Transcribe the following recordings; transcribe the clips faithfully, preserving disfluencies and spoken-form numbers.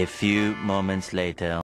A few moments later.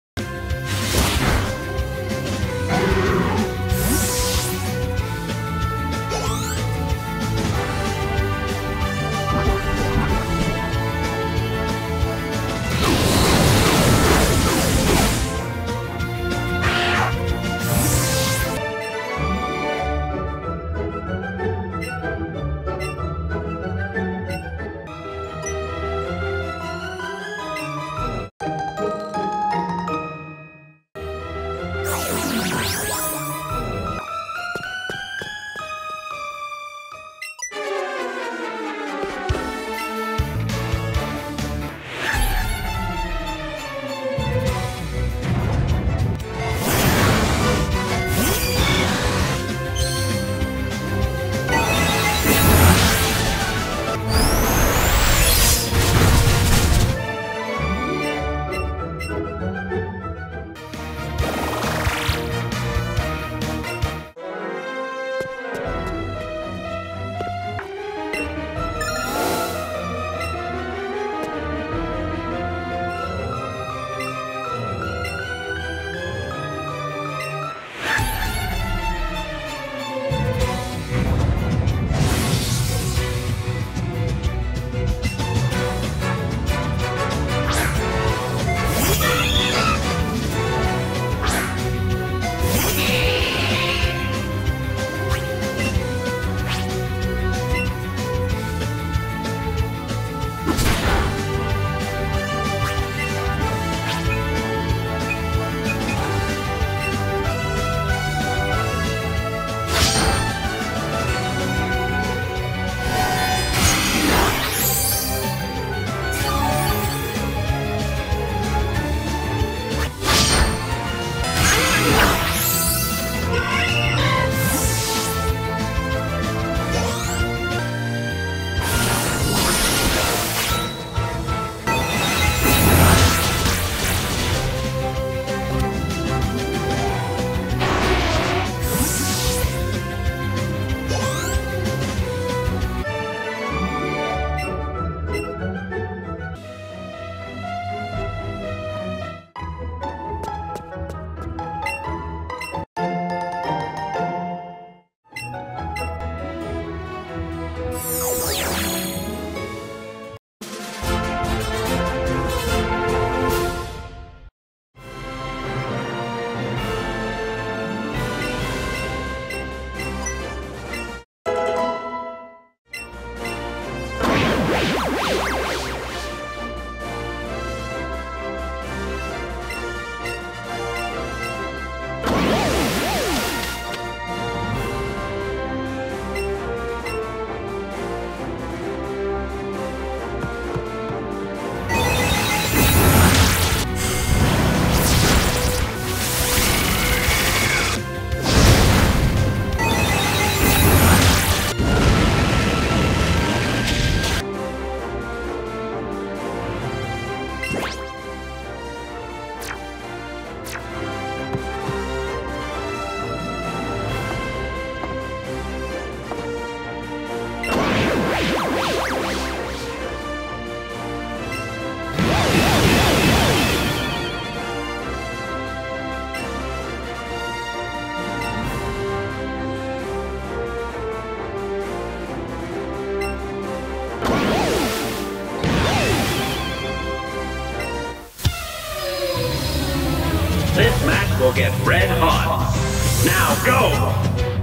This match will get red hot. Now go!